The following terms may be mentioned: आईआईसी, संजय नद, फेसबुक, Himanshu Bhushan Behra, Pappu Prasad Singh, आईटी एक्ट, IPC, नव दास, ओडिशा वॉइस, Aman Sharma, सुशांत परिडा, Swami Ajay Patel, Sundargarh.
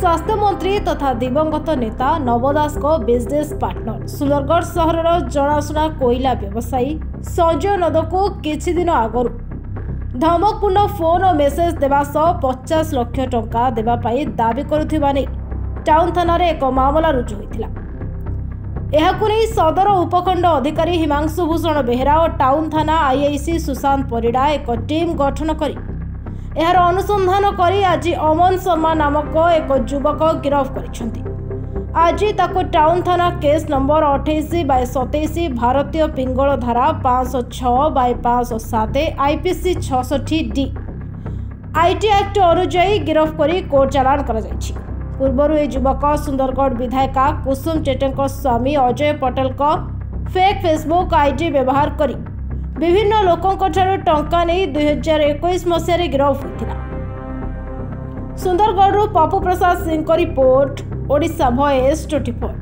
स्वास्थ्य मंत्री तथा दिवंगत नेता नव दास बिजनेस पार्टनर सुंदरगढ़ सहर जनाशुना कोईला व्यवसायी संजय नद को किछि दिन आगु धमकपूर्ण फोन और मेसेज देवा सह 50 लाख टंका देवाई दावी करुवा नहीं टाउन थाना एक मामला रुजु होता। यह सदर उपखंड अधिकारी हिमांशु भूषण बेहरा और टाउन थाना आईआईसी सुशांत परिडा एक टीम गठन कर यार अनुसंधान करी आज अमन शर्मा नामक एक युवक गिरफ कर आज ताको टाउन थाना केस नंबर 28/27 भारतीय पिंगल धारा 506/507 आईपीसी 66D आईटी एक्ट अनुजाई गिरफ करी कोर्ट चालान कर पूर्व यह युवक सुंदरगढ़ विधायिका Kusum Chetan Swami Ajay Patel fake फेसबुक ID व्यवहार कर विभिन्न लोकों टंका नहीं 2021 मसीह गिरफ होता। Sundargarh Pappu Prasad Singh report ओडिशा वॉइस 24।